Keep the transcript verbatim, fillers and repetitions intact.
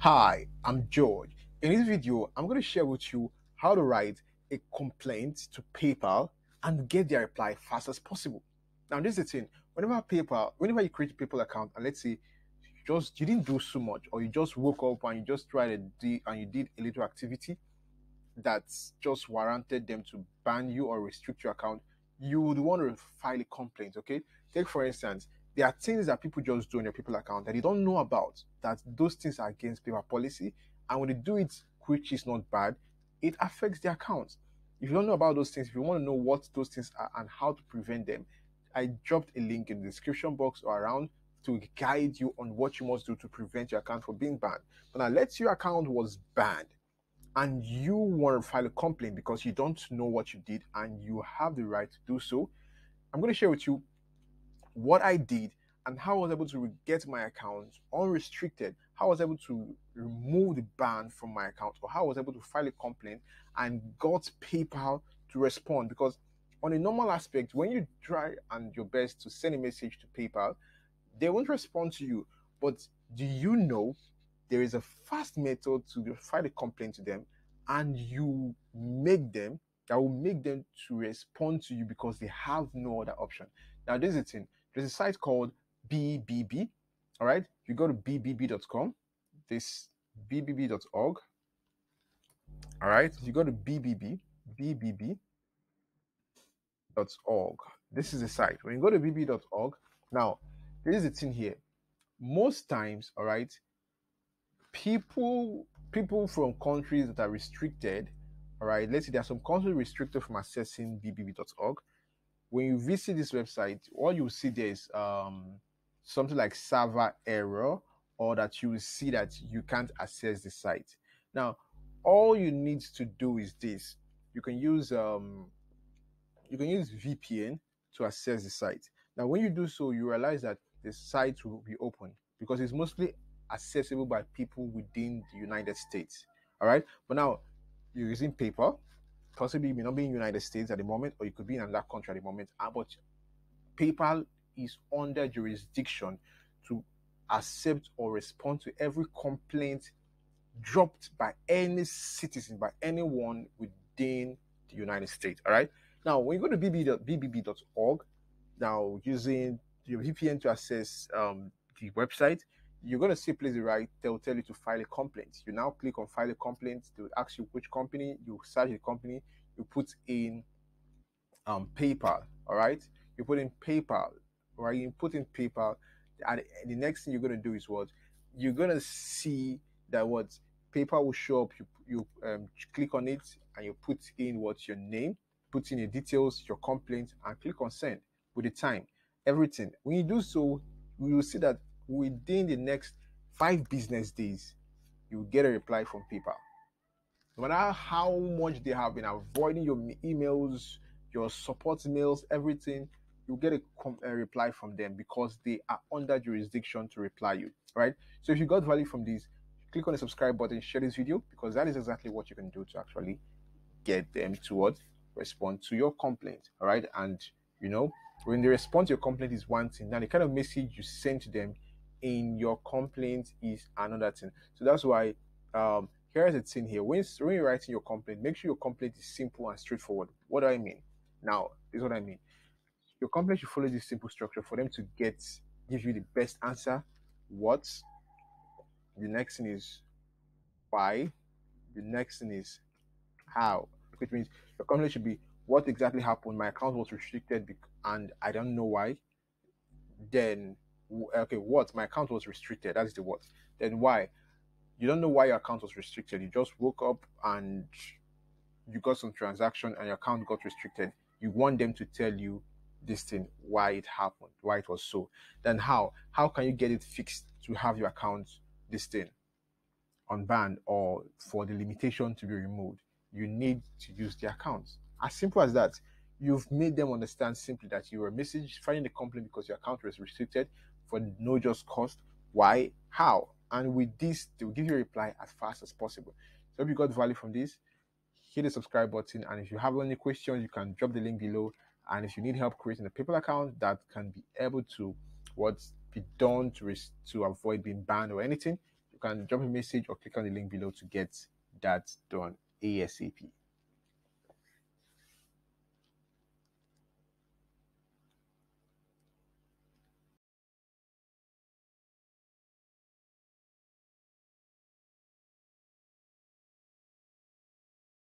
Hi, I'm George. In this video, I'm going to share with you how to write a complaint to PayPal and get their reply fast as possible. Now, this is the thing. Whenever PayPal, whenever you create a PayPal account, and let's say you just you didn't do so much, or you just woke up and you just tried a D and you did a little activity that just warranted them to ban you or restrict your account, you would want to file a complaint. Okay? Take for instance. There are things that people just do on your PayPal account that you don't know about, that those things are against PayPal policy. And when they do it, which is not bad, it affects their account. If you don't know about those things, if you want to know what those things are and how to prevent them, I dropped a link in the description box or around to guide you on what you must do to prevent your account from being banned. But now let's say your account was banned and you want to file a complaint because you don't know what you did and you have the right to do so. I'm going to share with you what I did and how I was able to get my account unrestricted, how I was able to remove the ban from my account, or how I was able to file a complaint and got PayPal to respond. Because on a normal aspect, when you try and your best to send a message to PayPal, they won't respond to you. But do you know there is a fast method to file a complaint to them and you make them, that will make them to respond to you because they have no other option. Now, this is the thing. There's a site called B B B, all right? You go to B B B dot com, this B B B dot org, all right? You go to B B B, B B B dot org. This is the site. When you go to B B B dot org, now, here's the thing here. Most times, all right, people, people from countries that are restricted, all right, let's say there are some countries restricted from accessing B B B dot org. When you visit this website, all you see there is um, something like server error, or that you will see that you can't access the site. Now, all you need to do is this. You can use um, you can use V P N to access the site. Now, when you do so, you realize that the site will be open because it's mostly accessible by people within the United States. All right, but now you're using PayPal. Possibly you may not be in the United States at the moment, or you could be in another country at the moment. But PayPal is under jurisdiction to accept or respond to every complaint dropped by any citizen, by anyone within the United States. All right. Now, when you go to B B B dot org, now using your V P N to access um, the website, you're going to see please right, they'll tell you to file a complaint. You now click on file a complaint. They'll ask you which company, you search the company, you put in um, PayPal, all right? You put in PayPal, right? You put in PayPal, and the next thing you're going to do is what? You're going to see that what PayPal will show up, you, you um, click on it, and you put in what's your name, put in your details, your complaint, and click on send with the time, everything. When you do so, you will see that within the next five business days, you will get a reply from PayPal. No matter how much they have been avoiding your emails, your support mails, everything, you get a, a reply from them because they are under jurisdiction to reply you, right? So if you got value from this, click on the subscribe button, share this video, because that is exactly what you can do to actually get them to respond to your complaint, all right? And, you know, when they respond to your complaint is one thing. Now, the kind of message you send to them in your complaint is another thing. So that's why um here's a thing here. When, when you're writing your complaint, make sure your complaint is simple and straightforward. What do I mean? Now, this is what I mean. Your complaint should follow this simple structure for them to get give you the best answer. What? The next thing is why. The next thing is how. Which means your complaint should be what exactly happened. My account was restricted and I don't know why. Then okay, what? My account was restricted. That's the what. Then why? You don't know why your account was restricted. You just woke up and you got some transaction and your account got restricted. You want them to tell you this thing, why it happened, why it was so. Then how? How can you get it fixed to have your account, this thing, unbanned or for the limitation to be removed? You need to use the account. As simple as that. You've made them understand simply that you were message filing the complaint because your account was restricted for no just cost. Why? How? And with this, they'll give you a reply as fast as possible. So if you got value from this, hit the subscribe button. And if you have any questions, you can drop the link below. And if you need help creating a PayPal account that can be able to what's be done to, to avoid being banned or anything, you can drop a message or click on the link below to get that done ASAP.